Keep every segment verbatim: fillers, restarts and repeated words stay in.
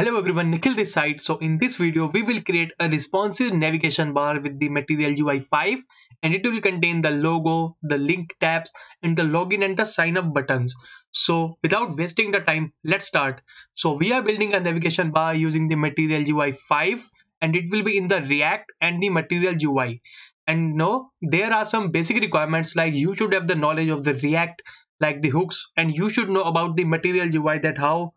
Hello everyone, Nikhil this side. So in this video, we will create a responsive navigation bar with the Material U I five, and it will contain the logo, the link tabs, and the login and the sign up buttons. So without wasting the time, let's start. So we are building a navigation bar using the Material U I five, and it will be in the React and the Material U I. And no, there are some basic requirements, like you should have the knowledge of the React, like the hooks, and you should know about the Material U I, that how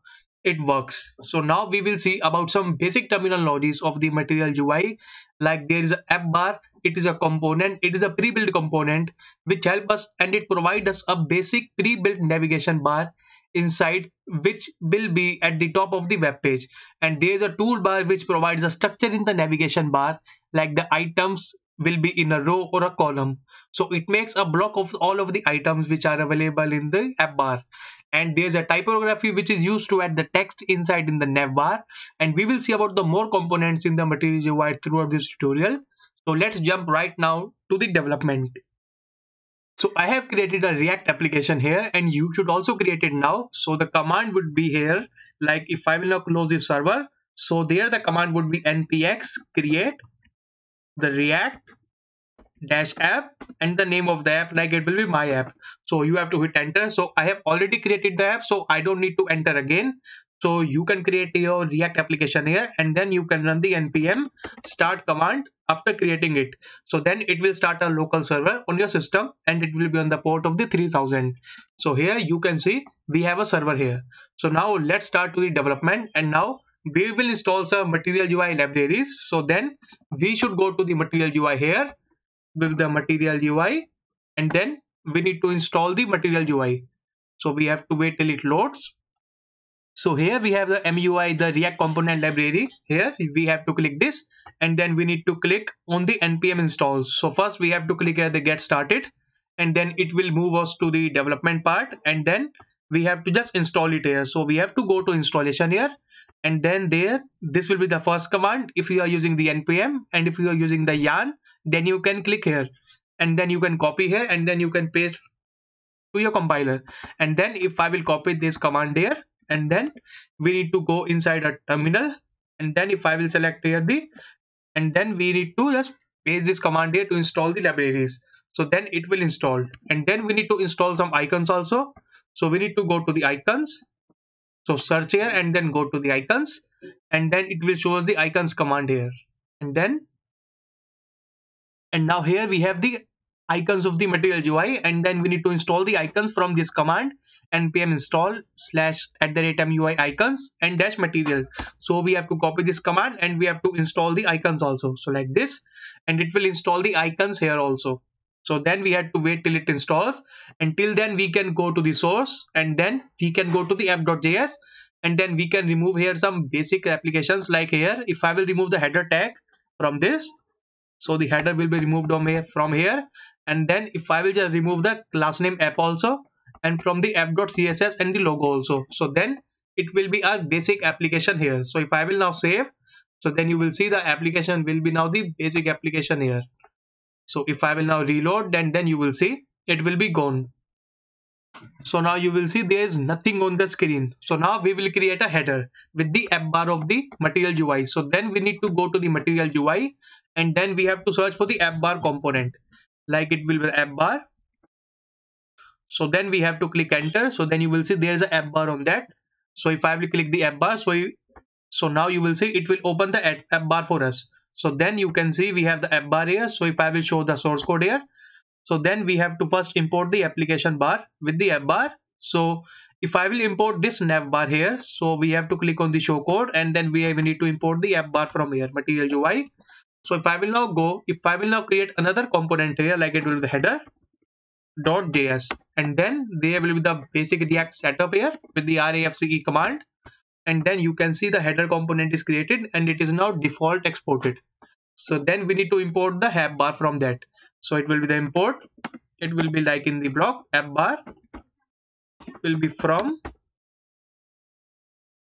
it works. So now we will see about some basic terminologies of the Material U I, like there is an app bar, it is a component, it is a pre-built component which help us and it provides us a basic pre-built navigation bar inside which will be at the top of the web page. And there is a toolbar which provides a structure in the navigation bar, like the items will be in a row or a column. So it makes a block of all of the items which are available in the app bar. And there's a typography which is used to add the text inside in the nav bar. And we will see about the more components in the Material U I throughout this tutorial. So let's jump right now to the development. So I have created a React application here, and you should also create it now. So the command would be here, like if I will now close the server. So there the command would be npx create the React dash app, and the name of the app, like it will be my app. So you have to hit enter. So I have already created the app, so I don't need to enter again. So you can create your React application here, and then you can run the npm start command after creating it. So then it will start a local server on your system, and it will be on the port of the three thousand. So here you can see we have a server here. So now let's start to the development, and now we will install some Material U I libraries. So then we should go to the Material U I here with the Material U I, and then we need to install the Material U I. So we have to wait till it loads. So here we have the M U I, the React component library. Here we have to click this, and then we need to click on the npm installs. So first we have to click at the get started, and then it will move us to the development part, and then we have to just install it here. So we have to go to installation here, and then there this will be the first command if you are using the npm, and if you are using the yarn, then you can click here, and then you can copy here, and then you can paste to your compiler. And then if I will copy this command here, and then we need to go inside a terminal, and then if I will select here the, and then we need to just paste this command here to install the libraries. So then it will install, and then we need to install some icons also. So we need to go to the icons. So search here, and then go to the icons, and then it will show us the icons command here. And then, and now here we have the icons of the Material U I, and then we need to install the icons from this command npm install slash at the rate mui icons and dash material. So we have to copy this command, and we have to install the icons also. So like this, and it will install the icons here also. So then we had to wait till it installs, and till then we can go to the source, and then we can go to the app.js, and then we can remove here some basic applications, like here if I will remove the header tag from this, so the header will be removed from here. And then if I will just remove the class name app also, and from the app.css and the logo also. So then it will be our basic application here. So if I will now save, so then you will see the application will be now the basic application here. So if I will now reload, and then you will see it will be gone. So now you will see there is nothing on the screen. So now we will create a header with the app bar of the Material U I. So then we need to go to the Material U I, and then we have to search for the app bar component, like it will be app bar. So then we have to click enter. So then you will see there is a app bar on that. So if I will click the app bar, so you, so now you will see it will open the app bar for us. So then you can see we have the app bar here. So if I will show the source code here, so then we have to first import the application bar with the app bar. So if I will import this nav bar here, so we have to click on the show code, and then we need to import the app bar from here, Material U I. So if I will now go, if I will now create another component here, like it will be the header dot js, and then there will be the basic React setup here with the RAFCE command. And then you can see the header component is created, and it is now default exported. So then we need to import the app bar from that. So it will be the import. It will be like in the block app bar. It will be from.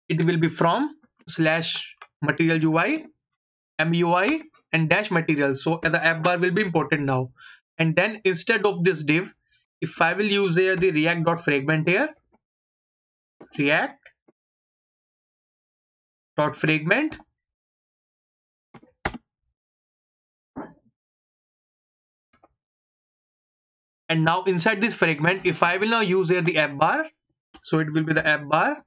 It will be from slash Material U I, M U I and dash material. So the app bar will be imported now. And then instead of this div, if I will use here the React dot fragment here. React. dot fragment and now inside this fragment if I will now use here the app bar, so it will be the app bar,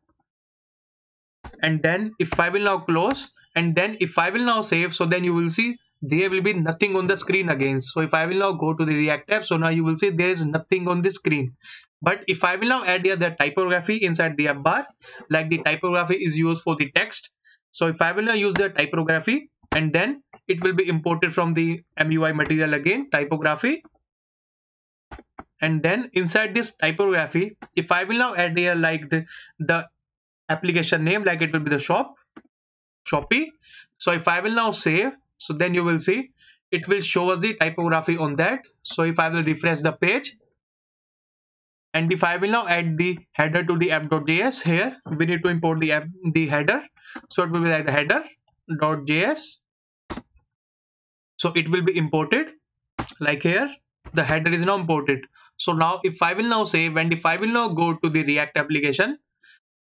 and then if I will now close and then if I will now save, so then you will see there will be nothing on the screen again. So if I will now go to the React app, so now you will see there is nothing on the screen. But if I will now add here the typography inside the app bar, like the typography is used for the text, so if I will now use the typography and then it will be imported from the M U I material again, typography, and then inside this typography if I will now add here like the, the application name, like it will be the shop, Shopee. So if I will now save, so then you will see it will show us the typography on that. So if I will refresh the page and if I will now add the header to the app.js, here we need to import the app, the header, so it will be like the header.js. So it will be imported, like here the header is now imported. So now if I will now save and if I will now go to the React application,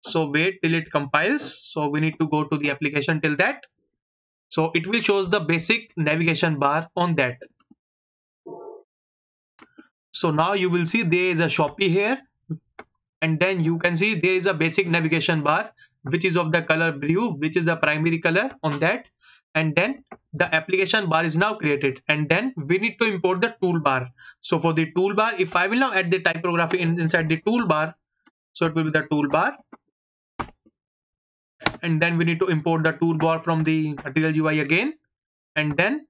so wait till it compiles, so we need to go to the application till that. So it will shows the basic navigation bar on that. So now you will see there is a Shopee here and then you can see there is a basic navigation bar which is of the color blue, which is the primary color on that, and then the application bar is now created and then we need to import the toolbar. So for the toolbar if I will now add the typography in, inside the toolbar, so it will be the toolbar and then we need to import the toolbar from the Material U I again and then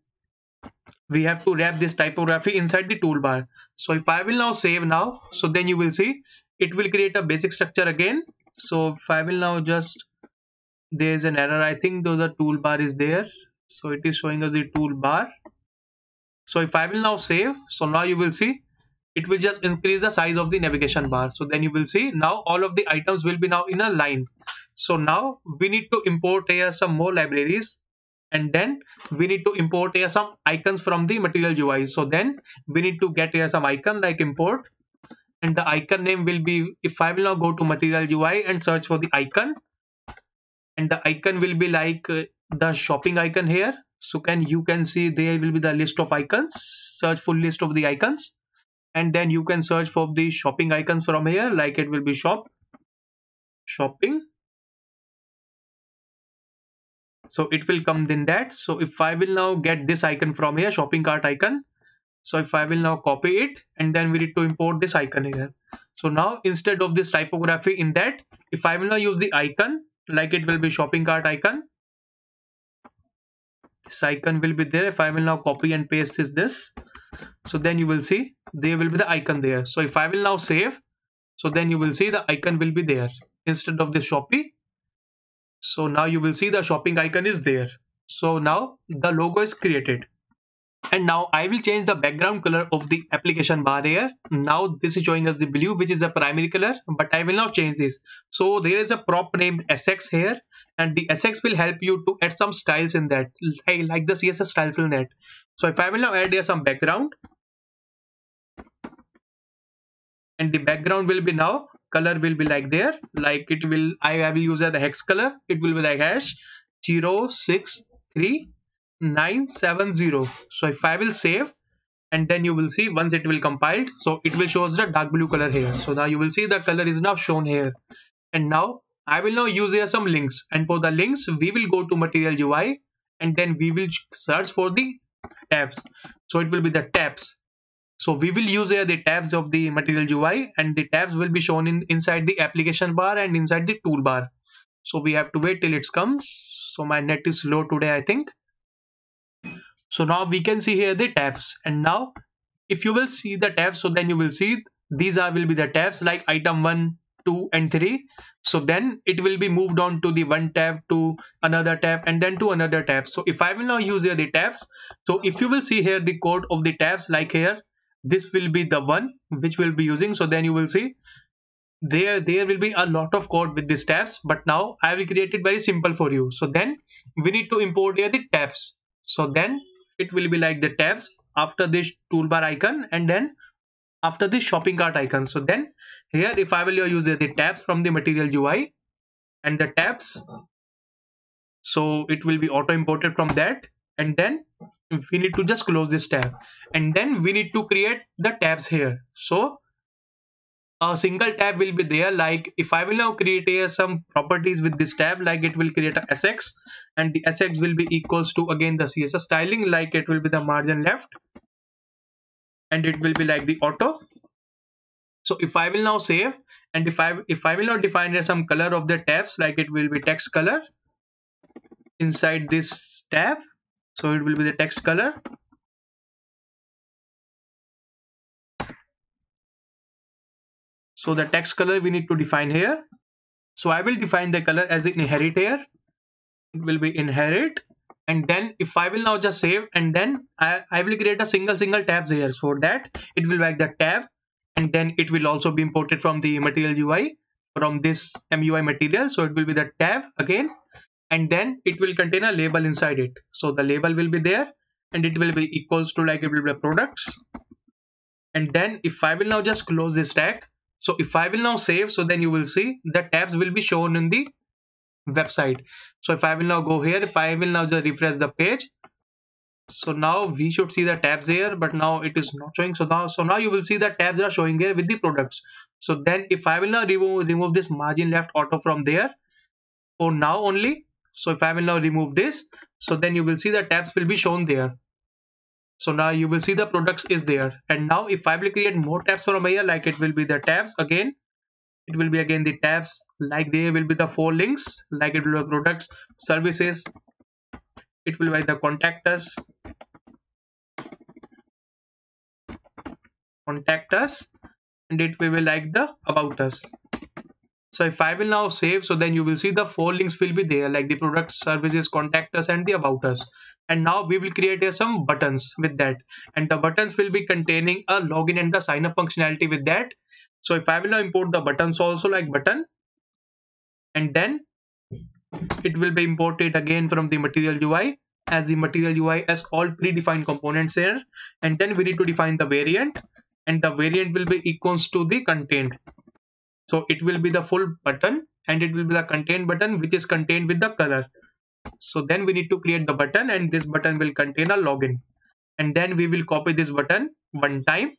we have to wrap this typography inside the toolbar. So if I will now save now, so then you will see it will create a basic structure again. So if I will now just, there is an error I think though, the toolbar is there, so it is showing us the toolbar. So if I will now save, so now you will see it will just increase the size of the navigation bar. So then you will see now all of the items will be now in a line. So now we need to import here some more libraries and then we need to import here some icons from the Material U I. So then we need to get here some icon, like import, and the icon name will be, if I will now go to Material U I and search for the icon, and the icon will be like the shopping icon here. So can you can see there will be the list of icons, search full list of the icons, and then you can search for the shopping icons from here, like it will be shop, shopping. So it will come in that. So if I will now get this icon from here, shopping cart icon, so if I will now copy it and then we need to import this icon here. So now instead of this typography in that, if I will now use the icon, like it will be shopping cart icon, this icon will be there. If I will now copy and paste is this, so then you will see there will be the icon there. So if I will now save, so then you will see the icon will be there instead of the Shopee. So now you will see the shopping icon is there. So now the logo is created. And now I will change the background color of the application bar here. Now this is showing us the blue, which is the primary color, but I will now change this. So there is a prop named S X here, and the S X will help you to add some styles in that, like, like the C S S styles in that. So if I will now add here some background, and the background will be now, color will be like there, like it will, I, I will use the hex color, it will be like hash zero six three nine seven zero. So if I will save and then you will see once it will compiled, so it will shows the dark blue color here. So now you will see the color is now shown here. And now I will now use here some links, and for the links we will go to Material U I and then we will search for the tabs. So it will be the tabs. So we will use here the tabs of the Material U I, and the tabs will be shown in inside the application bar and inside the toolbar. So we have to wait till it comes. So my net is slow today I think. So now we can see here the tabs, and now if you will see the tabs, so then you will see these are will be the tabs like item one, two and three. So then it will be moved on to the one tab, to another tab, and then to another tab. So if I will now use here the tabs, so if you will see here the code of the tabs, like here this will be the one which we'll be using. So then you will see there there will be a lot of code with these tabs, but now I will create it very simple for you. So then we need to import here the tabs. So then it will be like the tabs after this toolbar icon and then after the shopping cart icon. So then here if I will use the tabs from the Material U I and the tabs, So it will be auto imported from that, and then we need to just close this tab, and then we need to create the tabs here. So a single tab will be there. Like if I will now create here some properties with this tab, like it will create a sx, and the sx will be equals to again the C S S styling, like it will be the margin left, and it will be like the auto. So if I will now save, and if I if I will now define some color of the tabs, like it will be text color inside this tab. So it will be the text color. So the text color we need to define here. So I will define the color as inherit here. It will be inherit. And then if I will now just save, and then I, I will create a single single tabs here. So that it will like the tab, and then it will also be imported from the material U I, from this M U I material. So it will be the tab again. And then it will contain a label inside it. So the label will be there, and it will be equals to like it will be products. And then if I will now just close this tag. So if I will now save, so then you will see the tabs will be shown in the website. So if I will now go here, if I will now just refresh the page. So now we should see the tabs here, but now it is not showing. So now, so now you will see the tabs are showing here with the products. So then if I will now remove, remove this margin left auto from there for now only. So if I will now remove this, so then you will see the tabs will be shown there. So now you will see the products is there. And now if I will create more tabs from here, like it will be the tabs again. It will be again the tabs, like there will be the four links, like it will be products, services. It will be the contact us. Contact us. And it will be like the about us. So if I will now save, so then you will see the four links will be there, like the products, services, contact us, and the about us. And now we will create some buttons with that. And the buttons will be containing a login and the sign up functionality with that. So if I will now import the buttons also, like button. And then it will be imported again from the material U I as the material U I as all predefined components here. And then we need to define the variant, and the variant will be equals to the content. So it will be the full button, and it will be the contain button, which is contained with the color. So then we need to create the button, and this button will contain a login. And then we will copy this button one time.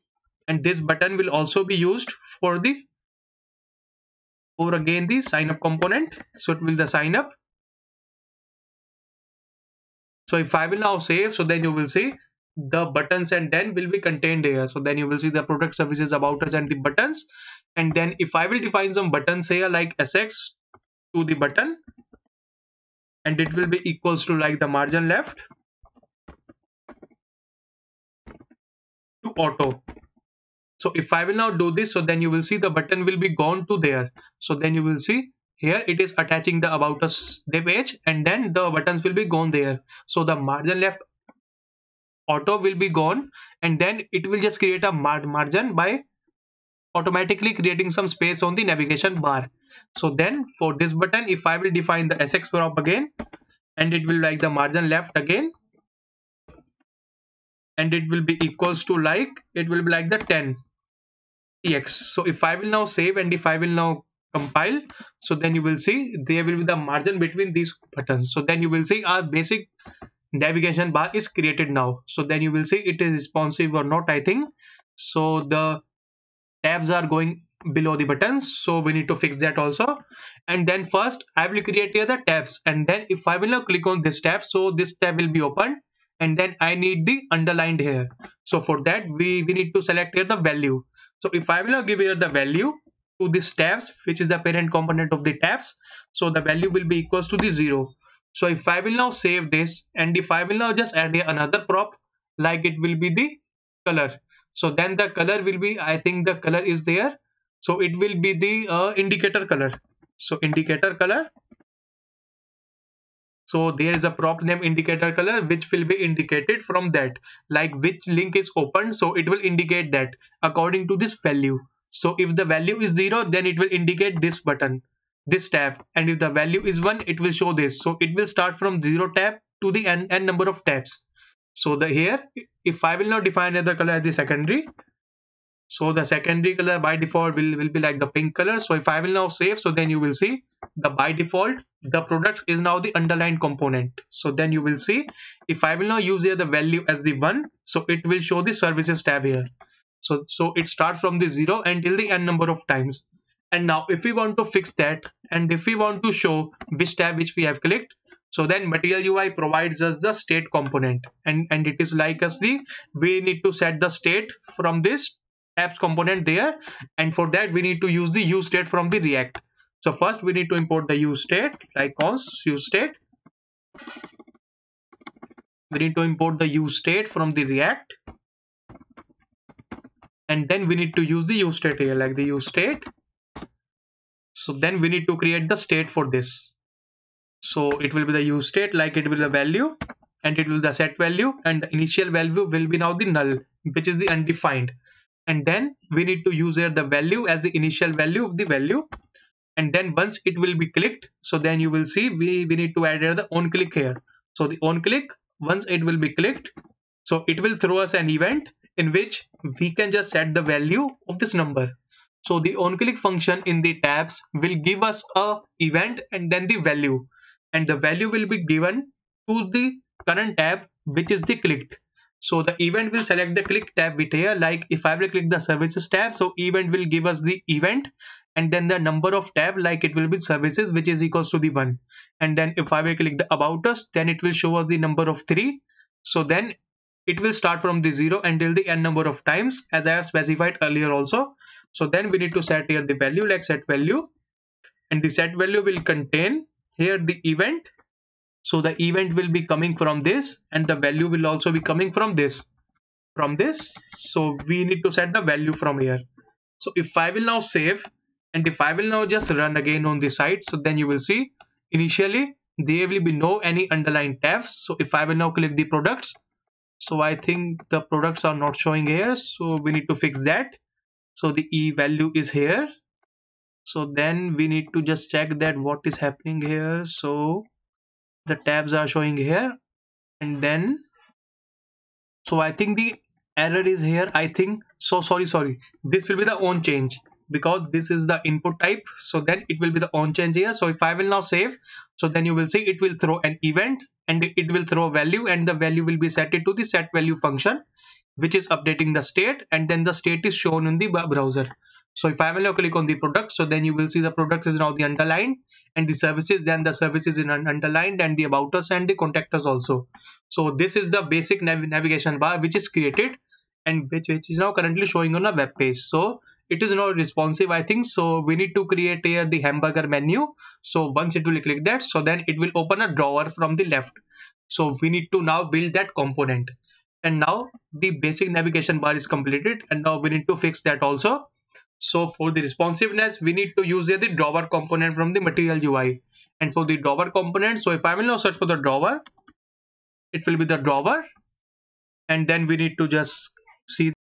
And this button will also be used for the, for again the sign up component. So it will the sign up. So if I will now save, so then you will see the buttons and then will be contained here. So then you will see the product, services, about us, and the buttons. And then if I will define some buttons here, like sx to the button, and it will be equals to like the margin left to auto. So if I will now do this, so then you will see the button will be gone to there. So then you will see here it is attaching the about us page, and then the buttons will be gone there. So the margin left auto will be gone, and then it will just create a mar- margin by automatically creating some space on the navigation bar. So then for this button, if I will define the sx prop again, and it will like the margin left again, and it will be equals to like it will be like the ten E X. So if I will now save, and if I will now compile, so then you will see there will be the margin between these buttons. So then you will see our basic navigation bar is created now. So then you will see it is responsive or not, I think. So the tabs are going below the buttons, so we need to fix that also. And then first I will create here the tabs, and then if I will now click on this tab, so this tab will be opened, and then I need the underlined here. So for that we, we need to select here the value. So if I will now give here the value to this tabs, which is the parent component of the tabs, so the value will be equals to the zero. So if I will now save this, and if I will now just add here another prop, like it will be the color. So then the color will be, I think the color is there. So it will be the uh, indicator color. So indicator color. So there is a prop named indicator color, which will be indicated from that, like which link is opened. So it will indicate that according to this value. So if the value is zero, then it will indicate this button, this tab. And if the value is one, it will show this. So it will start from zero tab to the n, n number of tabs. So the here, if I will now define the color as the secondary, So the secondary color by default will, will be like the pink color. So if I will now save, so then you will see the by default, the product is now the underlined component. So then you will see if I will now use here the value as the one, so it will show the services tab here. So, so it starts from the zero until the n number of times. And now if we want to fix that, and if we want to show which tab which we have clicked, so then Material U I provides us the state component, and, and it is like us the, we need to set the state from this apps component there, and for that we need to use the use state from the React. So first we need to import the use state, like const use state. We need to import the use state from the React, and then we need to use the use state here, like the use state. So then we need to create the state for this. So it will be the use state, like it will be the value, and it will be the set value, and the initial value will be now the null, which is the undefined. And then we need to use here the value as the initial value of the value, and then once it will be clicked, so then you will see we, we need to add here the on click here. So the on click, once it will be clicked, so it will throw us an event in which we can just set the value of this number. So the on click function in the tabs will give us a event and then the value, and the value will be given to the current tab which is the clicked. So the event will select the click tab with here, like if I will click the services tab, so event will give us the event and then the number of tab, like it will be services, which is equals to the one. And then if I will click the about us, then it will show us the number of three. So then it will start from the zero until the n number of times, as I have specified earlier also. So then we need to set here the value, like set value, and the set value will contain here the event. So the event will be coming from this, and the value will also be coming from this, from this. So we need to set the value from here. So if I will now save, and if I will now just run again on the site, so then you will see initially there will be no any underlying tabs. So if I will now click the products, so I think the products are not showing here. So we need to fix that. So the E value is here. So then we need to just check that what is happening here. So the tabs are showing here, and then so I think the error is here, I think. So sorry sorry this will be the on change, because this is the input type, so then it will be the on change here. So if I will now save, so then you will see it will throw an event and it will throw value, and the value will be set to the set value function, which is updating the state, and then the state is shown in the browser. So if I will now click on the product, so then you will see the product is now the underlined, and the services, then the services in underlined, and the about us and the contact us also. So this is the basic nav navigation bar which is created, and which, which is now currently showing on a web page. So it is not responsive, I think. So we need to create here the hamburger menu. So once it will click that, so then it will open a drawer from the left. So we need to now build that component. And now the basic navigation bar is completed, and now we need to fix that also. So for the responsiveness, we need to use here the drawer component from the Material U I. And for the drawer component, so if I will now search for the drawer, it will be the drawer. And then we need to just see.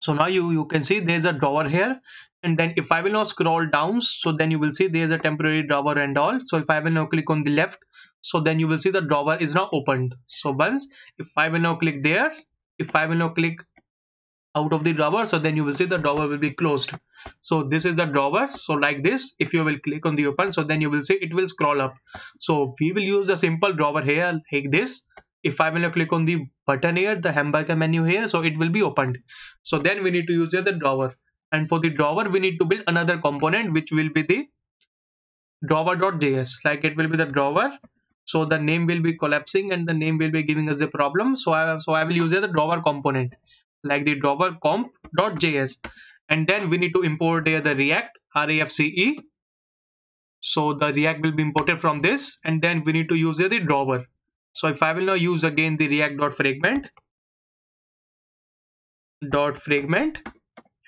So now you, you can see there's a drawer here. And then if I will now scroll down, so then you will see there's a temporary drawer and all. So if I will now click on the left, so then you will see the drawer is now opened. So once if I will now click there, if I will now click out of the drawer, so then you will see the drawer will be closed. So this is the drawer. So like this, if you will click on the open, so then you will see it will scroll up. So we will use a simple drawer here like this. If I will now click on the button here, the hamburger menu here, so it will be opened. So then we need to use here the drawer, and for the drawer we need to build another component which will be the drawer.js, like it will be the drawer. So the name will be collapsing and the name will be giving us the problem. So I, so I will use here the drawer component, like the drawer comp.js, and then we need to import here the React RAFCE. So the React will be imported from this, and then we need to use here the drawer. So if I will now use again the react.fragment dot fragment,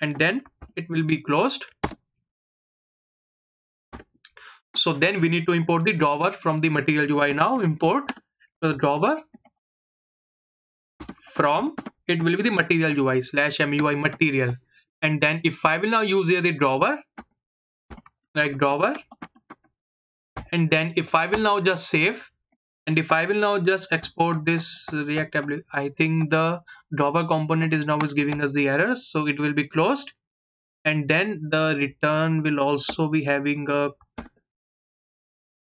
and then it will be closed. So then we need to import the drawer from the Material U I now. Import the drawer from, it will be the Material U I slash M U I material. And then if I will now use here the drawer, like drawer, and then if I will now just save, And if I will now just export this React W, I think the Java component is now is giving us the errors, so it will be closed. And then the return will also be having a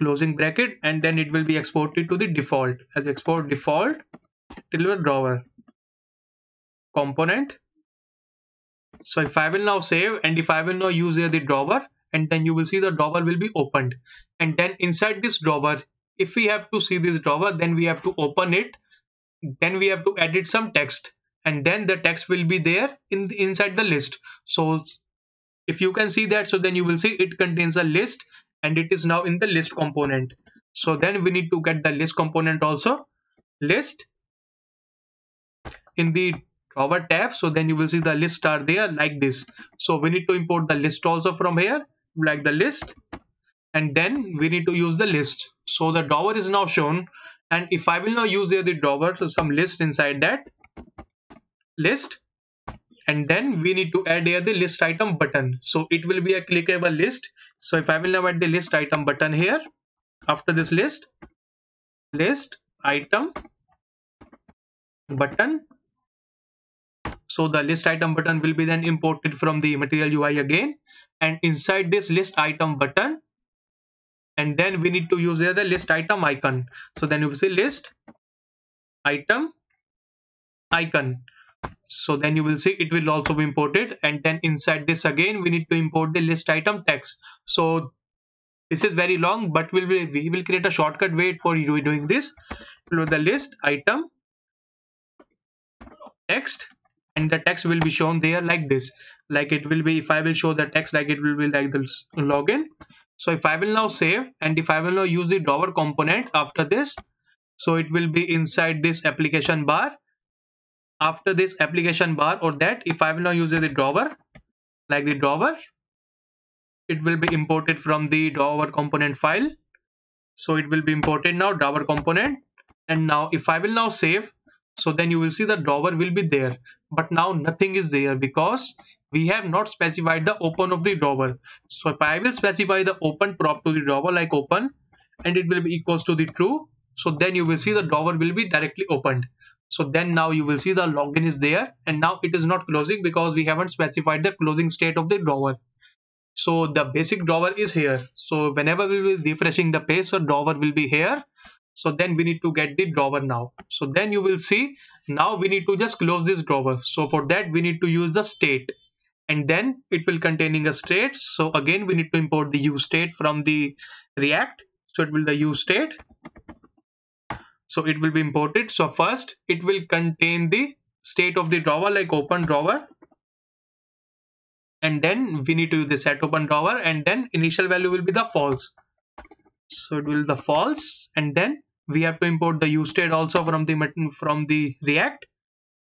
closing bracket, and then it will be exported to the default as export default till your Java component. So if I will now save, and if I will now use here the drawer, and then you will see the drawer will be opened. And then inside this drawer, if we have to see this drawer, then we have to open it, then we have to edit some text, and then the text will be there in the, inside the list. So if you can see that, so then you will see it contains a list, and it is now in the list component. So then we need to get the list component also, list in the drawer tab. So then you will see the list are there like this. So we need to import the list also from here, like the list, and then we need to use the list. So the drawer is now shown, and if I will now use here the drawer, so some list inside that list, and then we need to add here the list item button. So it will be a clickable list. So if I will now add the list item button here after this list, list item button. So the list item button will be then imported from the Material U I again, and inside this list item button, and then we need to use here the list item icon. So then you will see list item icon. So then you will see it will also be imported, and then inside this again we need to import the list item text. So this is very long, but we'll be, we will create a shortcut way for you doing this. So the list item text, and the text will be shown there like this, like it will be, if I will show the text, like it will be like the login. So if I will now save, and if I will now use the drawer component after this, so it will be inside this application bar. After this application bar, or that, if I will now use the drawer, like the drawer, it will be imported from the drawer component file. So it will be imported now, drawer component. And now if I will now save, so then you will see the drawer will be there, but now nothing is there because we have not specified the open of the drawer. So if I will specify the open prop to the drawer, like open, and it will be equals to the true, so then you will see the drawer will be directly opened. So then now you will see the login is there, and now it is not closing because we haven't specified the closing state of the drawer. So the basic drawer is here. So whenever we will be refreshing the page, so drawer will be here. So then we need to get the drawer now. So then you will see now we need to just close this drawer. So for that we need to use the state, and then it will containing a state. So again we need to import the use state from the React. So it will the use state. So it will be imported. So first it will contain the state of the drawer, like open drawer, and then we need to use the set open drawer, and then initial value will be the false. So it will the false, and then we have to import the use state also from the from the React.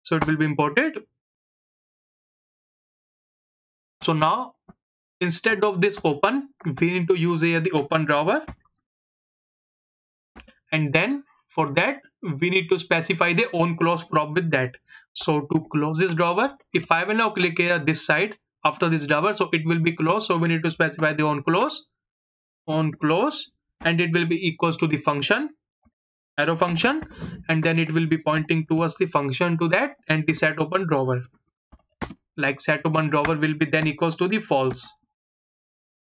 So it will be imported. So now instead of this open, we need to use here the open drawer, and then for that we need to specify the on close prop with that. So to close this drawer, if I will now click here this side after this drawer, so it will be closed. So we need to specify the on close, on close, and it will be equals to the function, arrow function, and then it will be pointing towards the function to that, and the set open drawer, like set open drawer will be then equals to the false.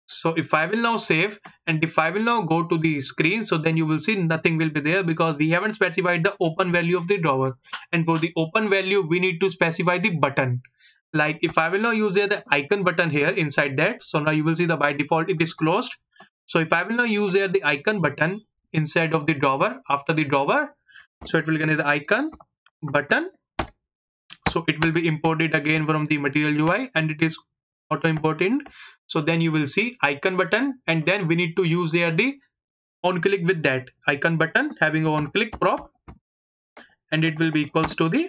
So if I will now save, and if I will now go to the screen, so then you will see nothing will be there because we haven't specified the open value of the drawer. And for the open value, we need to specify the button. Like if I will now use here the icon button here inside that, so now you will see the by default it is closed. So if I will now use here the icon button inside of the drawer after the drawer, so it will get the icon button. So it will be imported again from the Material U I, and it is auto imported. So then you will see icon button, and then we need to use here the on click with that icon button having a on click prop, and it will be equals to the,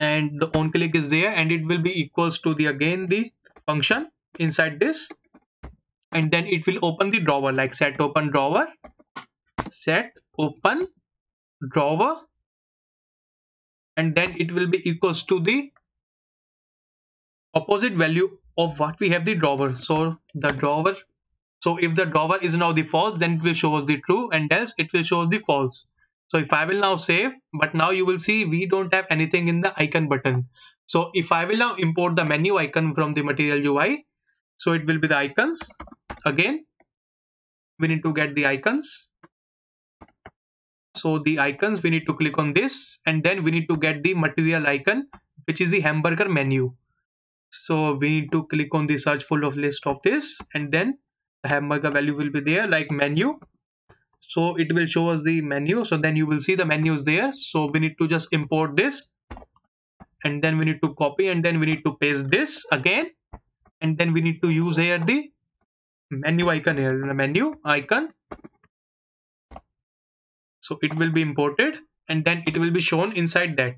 and the on click is there, and it will be equals to the again the function inside this, and then it will open the drawer, like set open drawer, set open drawer, and then it will be equals to the opposite value of what we have the drawer. So the drawer So if the drawer is now the false, then it will show us the true, and else it will show us the false. So if I will now save, but now you will see we don't have anything in the icon button. So if I will now import the menu icon from the Material U I, so it will be the icons. Again, we need to get the icons. So the icons, we need to click on this, and then we need to get the material icon, which is the hamburger menu. So we need to click on the search full of list of this, and then the hamburger value will be there like menu. So it will show us the menu. So then you will see the menus there. So we need to just import this, and then we need to copy, and then we need to paste this again, and then we need to use here the menu icon here, the menu icon. So it will be imported, and then it will be shown inside that.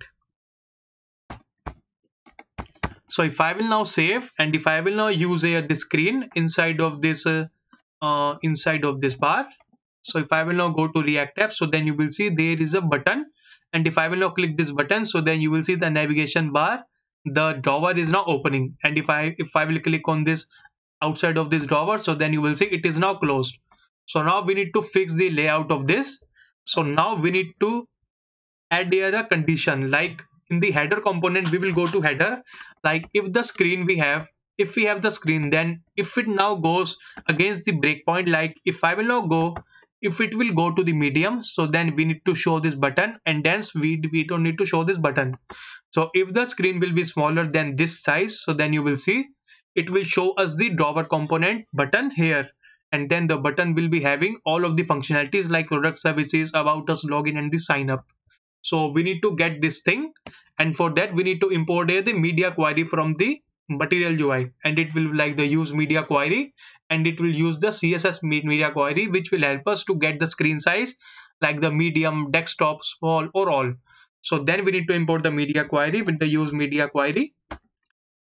So if I will now save, and if I will now use here the screen inside of this uh, uh, inside of this bar. So if I will now go to React app, so then you will see there is a button, and if I will now click this button, so then you will see the navigation bar, the drawer is now opening, and if I if I will click on this outside of this drawer, so then you will see it is now closed. So now we need to fix the layout of this. So now we need to add here a condition, like in the header component we will go to header, like if the screen we have, if we have the screen, then if it now goes against the breakpoint, like if I will now go, if it will go to the medium, so then we need to show this button, and hence we, we don't need to show this button. So if the screen will be smaller than this size, so then you will see it will show us the drawer component button here, and then the button will be having all of the functionalities like product, services, about us, login, and the sign up. So we need to get this thing, and for that we need to import here the media query from the Material U I, and it will like the use media query, and it will use the C S S media query, which will help us to get the screen size like the medium, desktop, small, or all. So then we need to import the media query with the use media query.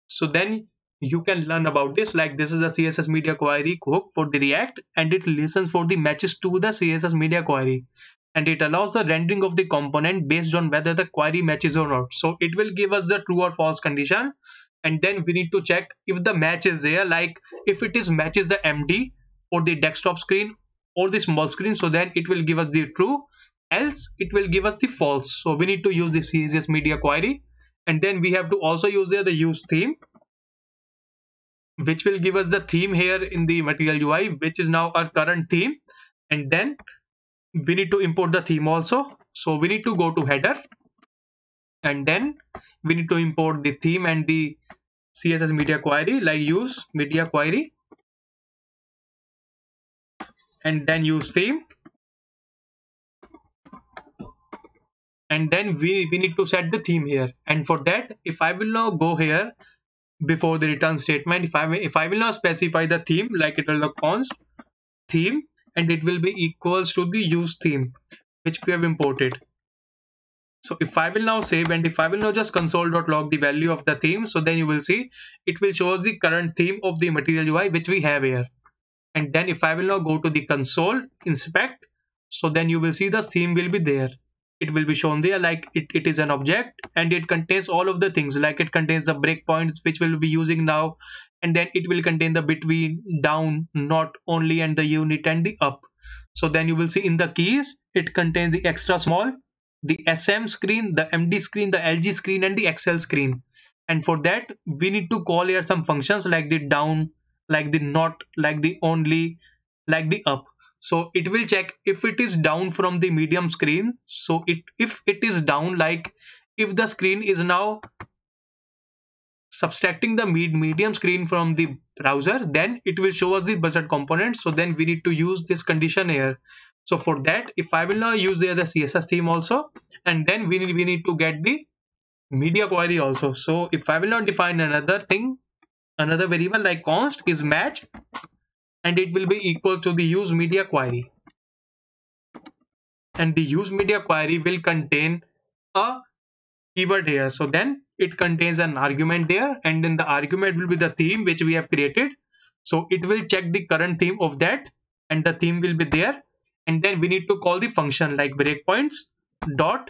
So then you can learn about this, like this is a C S S media query hook for the React, and it listens for the matches to the C S S media query, and it allows the rendering of the component based on whether the query matches or not. So it will give us the true or false condition, and then we need to check if the match is there, like if it is matches the M D or the desktop screen or the small screen, so then it will give us the true, else it will give us the false. So we need to use the C S S media query, and then we have to also use there the use theme, which will give us the theme here in the Material U I, which is now our current theme, and then we need to import the theme also. So we need to go to header, and then we need to import the theme and the C S S media query, like use media query, and then use theme, and then we, we need to set the theme here. And for that, if I will now go here before the return statement, if I if I will now specify the theme, like it will look const theme, and it will be equals to the use theme, which we have imported. So if I will now save, and if I will now just console.log the value of the theme, so then you will see it will show us the current theme of the Material U I, which we have here. And then if I will now go to the console, inspect, so then you will see the theme will be there. It will be shown there, like it, it is an object, and it contains all of the things, like it contains the breakpoints, which we'll be using now, and then it will contain the between, down, not, only, and the unit, and the up. So then you will see in the keys, it contains the extra small, the S M screen, the M D screen, the L G screen, and the X L screen. And for that we need to call here some functions like the down, like the not, like the only, like the up. So it will check if it is down from the medium screen. So it if it is down, like if the screen is now subtracting the med medium screen from the browser, then it will show us the budget component. So then we need to use this condition here. So for that, if I will now use the other C S S theme also, and then we need, we need to get the media query also. So if I will now define another thing, another variable like const is match, and it will be equal to the use media query. And the use media query will contain a keyword here. So then it contains an argument there, and then the argument will be the theme which we have created. So it will check the current theme of that, and the theme will be there. And then we need to call the function like breakpoints dot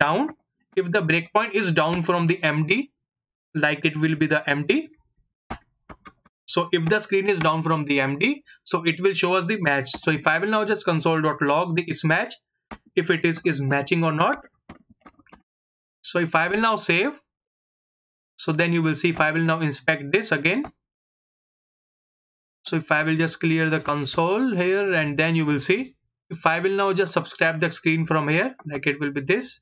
down. If the breakpoint is down from the M D, like it will be the M D. So if the screen is down from the M D, so it will show us the match. So if I will now just console.log the is match, if it is is matching or not. So if I will now save, so then you will see if I will now inspect this again. So if I will just clear the console here, and then you will see if I will now just subscribe the screen from here, like it will be this.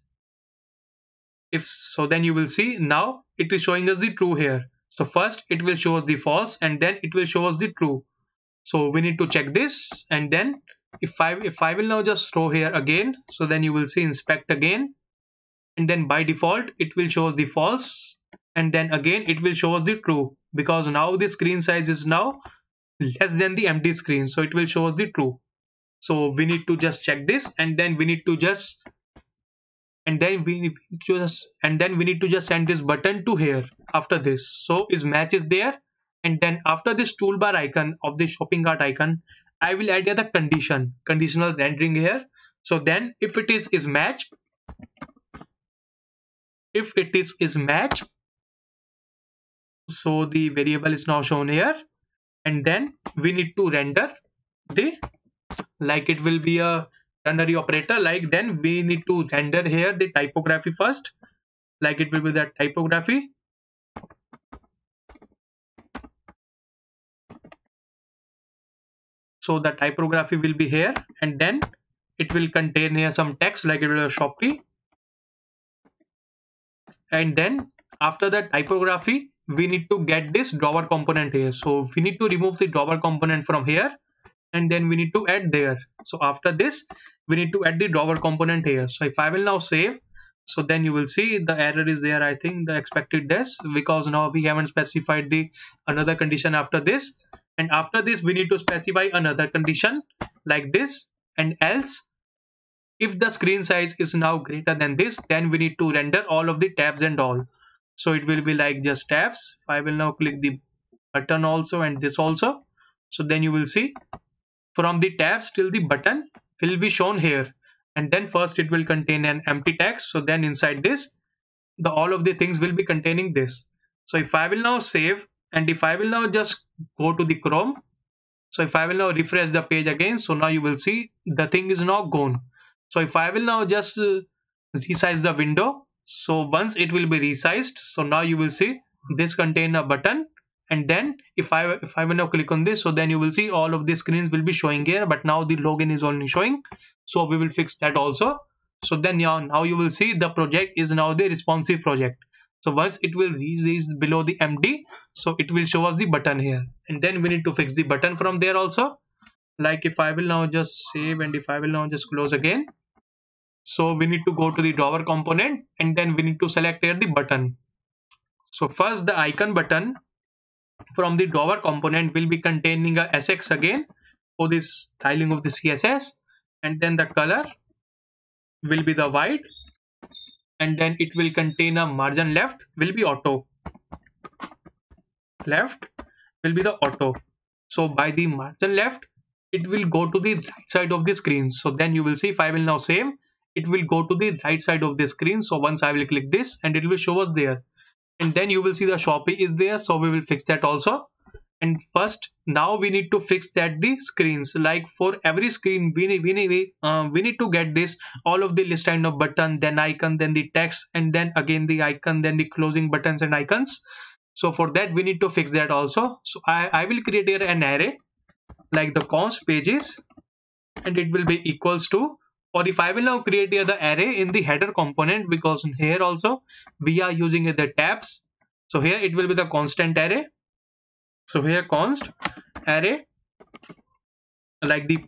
If so, then you will see now it is showing us the true here. So first it will show us the false, and then it will show us the true. So we need to check this, and then if I if I will now just throw here again, so then you will see inspect again, and then by default it will show us the false, and then again it will show us the true, because now the screen size is now less than the empty screen, so it will show us the true. So we need to just check this, and then we need to just and then we need to just and then we need to just send this button to here after this. So is match is there, and then after this toolbar icon of the shopping cart icon, I will add the condition conditional rendering here. So then if it is is match, if it is is match, so the variable is now shown here, and then we need to render the, like it will be a ternary operator, like then we need to render here the typography first, like it will be that typography. So the typography will be here, and then it will contain here some text, like it will be Shopee, and then after that typography we need to get this drawer component here. So we need to remove the drawer component from here, and then we need to add there. So after this we need to add the drawer component here. So if I will now save, so then you will see the error is there. I think the expected this, because now we haven't specified the another condition after this, and after this we need to specify another condition like this, and else if the screen size is now greater than this, then we need to render all of the tabs and all. So it will be like just tabs. If I will now click the button also and this also, so then you will see from the tabs till the button will be shown here, and then first it will contain an empty text. So then inside this the all of the things will be containing this. So if I will now save, and if I will now just go to the Chrome, so if I will now refresh the page again, so now you will see the thing is now gone. So if I will now just uh, resize the window, so once it will be resized, so now you will see this contain a button, and then if I if I will now click on this, so then you will see all of the screens will be showing here, but now the login is only showing. So we will fix that also. So then now, now you will see the project is now the responsive project. So once it will resize below the M D, so it will show us the button here, and then we need to fix the button from there also. Like if I will now just save, and if I will now just close again, so we need to go to the drawer component, and then we need to select here the button. So first the icon button from the drawer component will be containing a S X again for this styling of the C S S, and then the color will be the white, and then it will contain a margin left will be auto, left will be the auto. So by the margin left it will go to the right side of the screen. So then you will see if I will now save, it will go to the right side of the screen. So once I will click this, and it will show us there, and then you will see the Shopee is there. So we will fix that also. And first now we need to fix that the screens, like for every screen we need we need, uh, we need to get this all of the list kind of button, then icon, then the text, and then again the icon, then the closing buttons and icons. So for that we need to fix that also. So I, I will create here an array like the const pages, and it will be equals to, or if I will now create here the array in the header component, because here also we are using the tabs. So here it will be the constant array. So here const array like the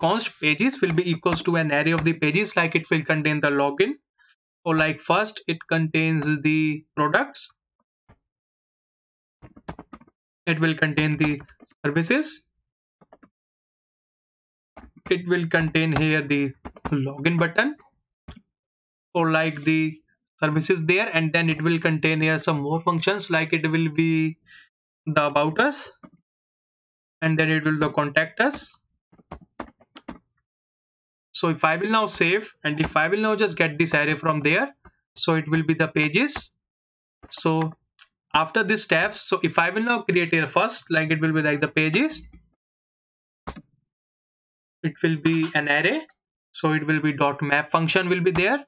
const pages will be equals to an array of the pages, like it will contain the login, or like first it contains the products, it will contain the services, it will contain here the login button or like the services there, and then it will contain here some more functions, like it will be the about us, and then it will the contact us. So if I will now save, and if I will now just get this array from there, so it will be the pages. So after these steps, so if I will now create here first, like it will be like the pages, it will be an array, so it will be dot map function will be there,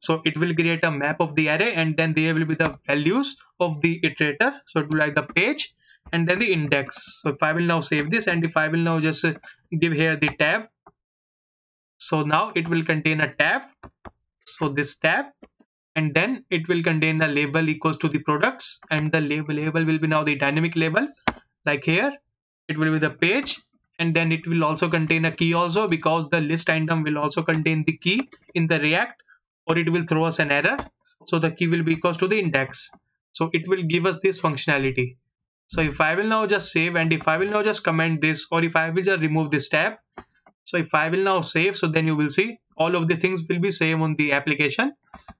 so it will create a map of the array, and then there will be the values of the iterator, so it will be like the page and then the index. So if I will now save this, and if I will now just give here the tab, so now it will contain a tab, so this tab, and then it will contain the label equals to the products, and the label label will be now the dynamic label, like here it will be the page, and then it will also contain a key also, because the list item will also contain the key in the React, or it will throw us an error. So the key will be equals to the index, so it will give us this functionality. So if I will now just save, and if I will now just comment this, or if I will just remove this tab, so if I will now save, so then you will see all of the things will be same on the application.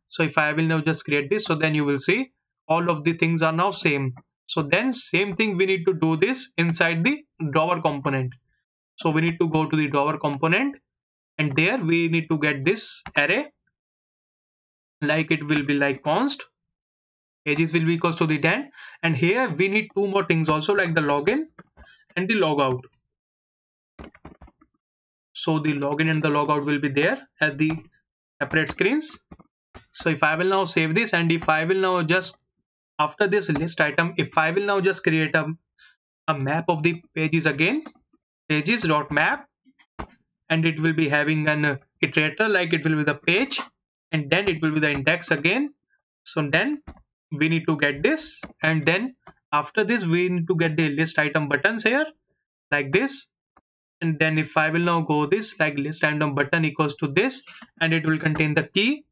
So if I will now just create this, so then you will see all of the things are now same. So then same thing we need to do this inside the drawer component. So we need to go to the drawer component, and there we need to get this array, like it will be like const pages will be equals to the ten, and here we need two more things also, like the login and the logout. So the login and the logout will be there at the separate screens. So if I will now save this, and if I will now just after this list item, if I will now just create a, a map of the pages again, pages.map, and it will be having an iterator, like it will be the page, and then it will be the index again. So then we need to get this, and then after this we need to get the list item buttons here, like this, and then if I will now go this like list item button equals to this, and it will contain the key,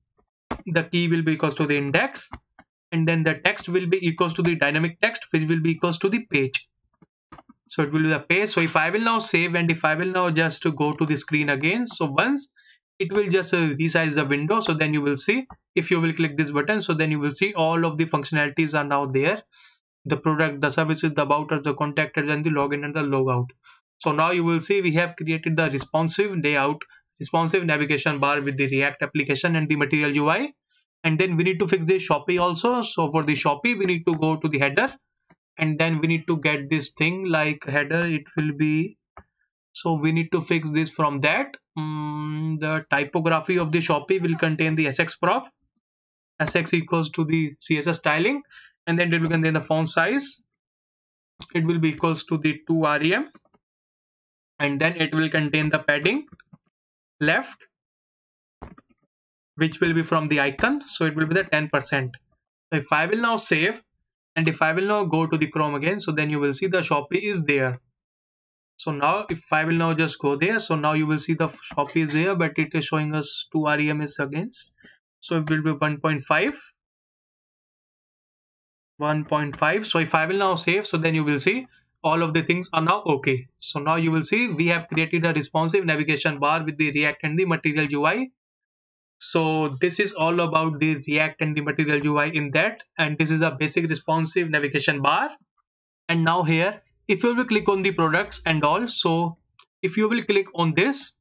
the key will be equals to the index, and then the text will be equals to the dynamic text, which will be equals to the page, so it will be the page. So if I will now save, and if I will now just to go to the screen again, so once it will just uh, resize the window, so then you will see if you will click this button, so then you will see all of the functionalities are now there, the product, the services, the about us, the contactors, and the login and the logout. So now you will see we have created the responsive layout, responsive navigation bar with the React application and the Material U I. And then we need to fix the Shopee also. So for the Shopee, we need to go to the header, and then we need to get this thing like header, it will be, so we need to fix this from that. Mm, the typography of the Shopee will contain the S X prop, S X equals to the C S S styling, and then it will contain the font size, it will be equals to the two R E M, and then it will contain the padding left, which will be from the icon, so it will be the ten percent. If I will now save, and if I will now go to the Chrome again, so then you will see the Shopee is there. So now if I will now just go there, so now you will see the Shopee is here, but it is showing us two R E M is against, so it will be one point five, one point five. So if I will now save, so then you will see all of the things are now okay. So now you will see we have created a responsive navigation bar with the React and the Material U I. So this is all about the React and the Material U I in that, and this is a basic responsive navigation bar. And now here, if you will click on the products and all, so if you will click on this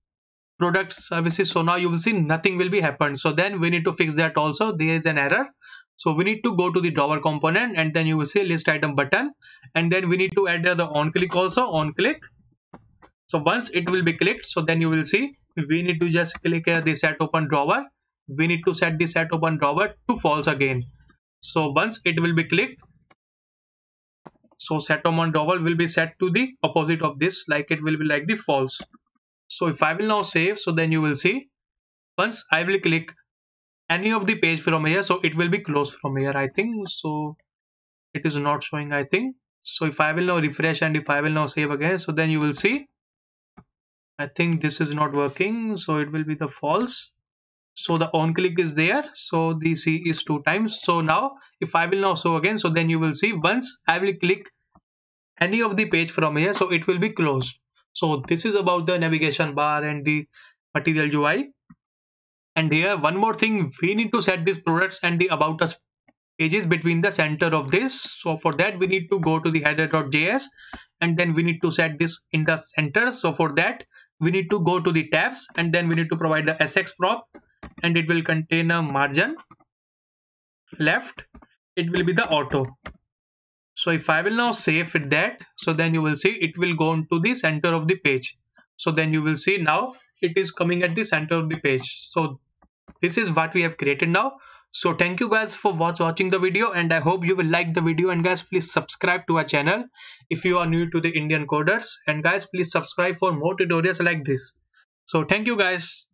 product services, so now you will see nothing will be happened. So then we need to fix that also, there is an error, so we need to go to the drawer component, and then you will see list item button, and then we need to add the on click also, on click. So once it will be clicked, so then you will see we need to just click here the set open drawer, we need to set the set open drawer to false again. So once it will be clicked, so set open drawer will be set to the opposite of this, like it will be like the false. So if I will now save, so then you will see once I will click any of the page from here, so it will be closed from here, I think. So it is not showing, I think. So if I will now refresh, and if I will now save again, so then you will see, I think this is not working, so it will be the false. So the on click is there, so the C is two times. So now if I will now show again, so then you will see once I will click any of the page from here, so it will be closed. So this is about the navigation bar and the Material U I. And here one more thing, we need to set these products and the about us pages between the center of this. So for that we need to go to the header.js, and then we need to set this in the center. So for that we need to go to the tabs, and then we need to provide the S X prop, and it will contain a margin left, it will be the auto. So if I will now save it that, so then you will see it will go into the center of the page. So then you will see now it is coming at the center of the page. So this is what we have created now. So thank you guys for watch, watching the video, and I hope you will like the video. And guys, please subscribe to our channel if you are new to the Indian Coders. And guys, please subscribe for more tutorials like this. So thank you guys.